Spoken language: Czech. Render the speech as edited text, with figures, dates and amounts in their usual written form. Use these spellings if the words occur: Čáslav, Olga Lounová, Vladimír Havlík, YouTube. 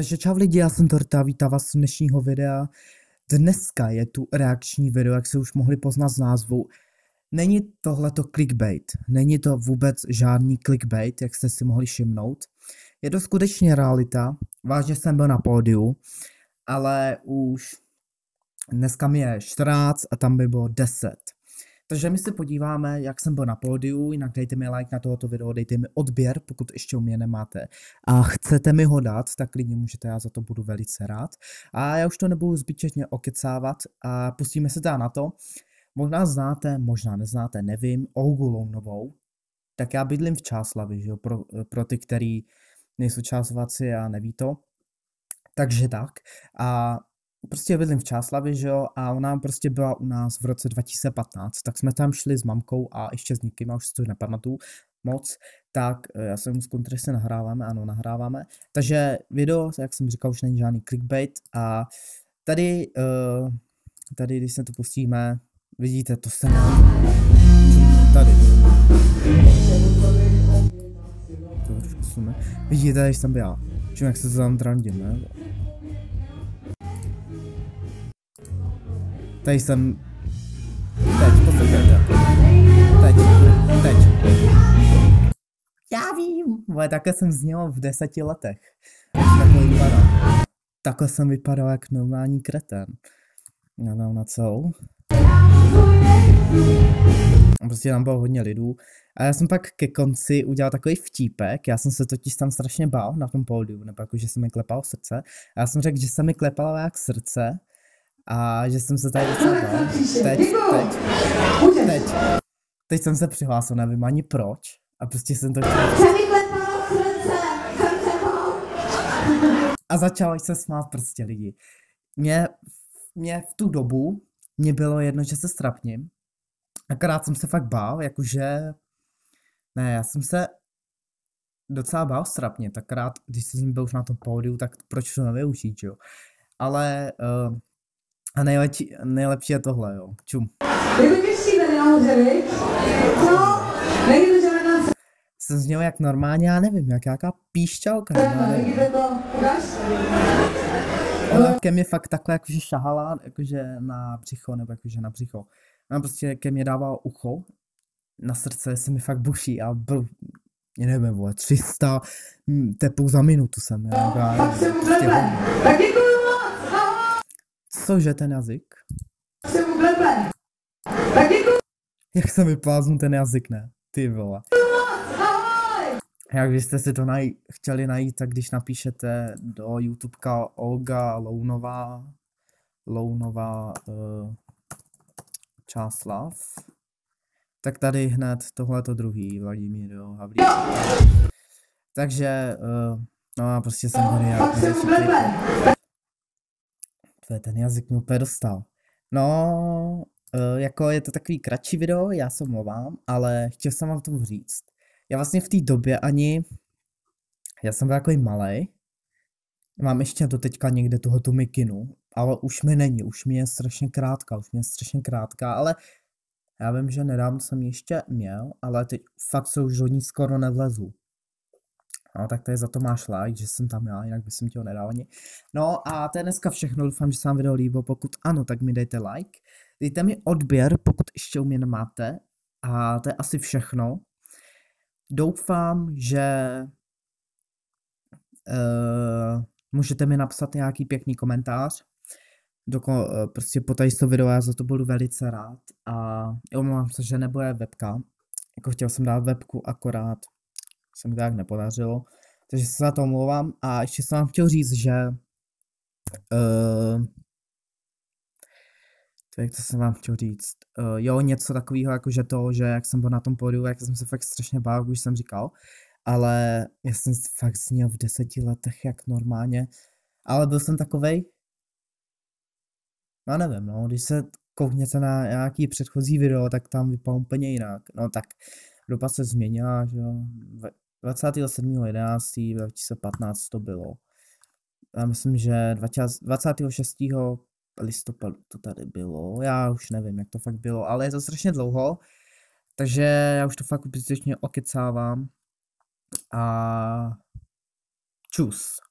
Takže čau lidi, já jsem Torta, vítám vás z dnešního videa. Dneska je tu reakční video, jak se už mohli poznat z názvu. Není tohleto clickbait, není to vůbec žádný clickbait, jak jste si mohli všimnout. Je to skutečně realita, vážně jsem byl na pódiu, ale už dneska mi je 14 a tam by bylo 10. Takže my se podíváme, jak jsem byl na pódiu, jinak dejte mi like na tohoto video, dejte mi odběr, pokud ještě u mě nemáte a chcete mi ho dát, tak klidně můžete, já za to budu velice rád. A já už to nebudu zbytečně okecávat a pustíme se teda na to. Možná znáte, možná neznáte, nevím, Olgu Lounovou. Tak já bydlím v Čáslavi, že jo, pro ty, který nejsou Čáslaváci a neví to. Takže tak. A prostě bydlím v Čáslavi, že jo, a ona prostě byla u nás v roce 2015, tak jsme tam šli s mamkou a ještě s někým, já už si to nepamatuju moc, tak já jsem mu zkontrolil, že se nahráváme, ano, nahráváme. Takže video, jak jsem říkal, už není žádný clickbait a tady když se to pustíme, vidíte, to se tady. To trošku sume. Vidíte, když jsem byl, čím jak se to tam trandím, ne? Tady jsem. Teď. Já vím. Ale takhle jsem zněl v 10 letech. Takhle jsem vypadal jak normální kreten. Já dám na celou. Prostě tam bylo hodně lidů. A já jsem pak ke konci udělal takový vtípek, já jsem se totiž tam strašně bál na tom pódiu, nebo jako, že se mi klepalo srdce. A já jsem řekl, že se mi klepalo jak srdce. A že jsem se tady docela bál. Teď jsem se přihlásil, nevím ani proč. A prostě jsem to chtěl. A začal jsem smát prostě lidi. Mě v tu dobu mě bylo jedno, že se strapním. Akorát jsem se fakt bál, jakože... Ne, já jsem se docela bál strapnit. Akorát, když jsem byl už na tom pódiu, tak proč to nevyužít, jo? Ale... A nejlepší je tohle, jo. Čum. Jsem zněl jak normálně, já nevím, jak jaká píšťalka. Ona ke mně fakt takhle jakože šahala, jakože na břicho, nebo jakože na břicho. Ona prostě ke mně dávala ucho, na srdce se mi fakt buší a byl, nevím, vole, 300 tepů za minutu jsem, jo. Tak děkuji. Cože ten jazyk? Jak se mi pláznu ten jazyk, ne? Ty vole. Jak byste si to chtěli najít, tak když napíšete do YouTubeka Olga Lounová, Čáslav, tak tady hned tohleto druhý, Vladimír, jo, Havlík. Takže, no a prostě jsem hodně jak ten jazyk mě úplně dostal. No, jako je to takový kratší video, já se omlouvám, ale chtěl jsem vám tomu říct. Já vlastně v té době ani, já jsem byl takový malej, mám ještě do teďka někde tu mikinu, ale už mi není, už mi je strašně krátká, ale já vím, že nedávno jsem ještě měl, ale teď fakt se už do ní skoro nevlezu. No, tak tady za to máš like, že jsem tam já, jinak bych jsem ti ho nedal ani. No a to je dneska všechno, doufám, že se vám video líbilo, pokud ano, tak mi dejte like. Dejte mi odběr, pokud ještě u mě nemáte. A to je asi všechno. Doufám, že můžete mi napsat nějaký pěkný komentář. Prostě po tady to video, já za to budu velice rád. A omlouvám se, že nebude webka. Jako chtěl jsem dát webku, akorát se mi tak nepodařilo, takže se za to omlouvám a ještě jsem vám chtěl říct, že jo, něco takového, jakože to, že jak jsem byl na tom pódiu, jak jsem se fakt strašně bál, už jsem říkal, ale já jsem fakt sněl v 10 letech jak normálně, ale byl jsem takovej, já nevím, no, když se koukněte na nějaký předchozí video, tak tam vypadá úplně jinak, no tak, doba se změnila, že jo, 27.11. 2015 to bylo. Já myslím, že 26. listopadu to tady bylo, já už nevím, jak to fakt bylo, ale je to strašně dlouho, takže já už to fakt úplně okecávám a čus.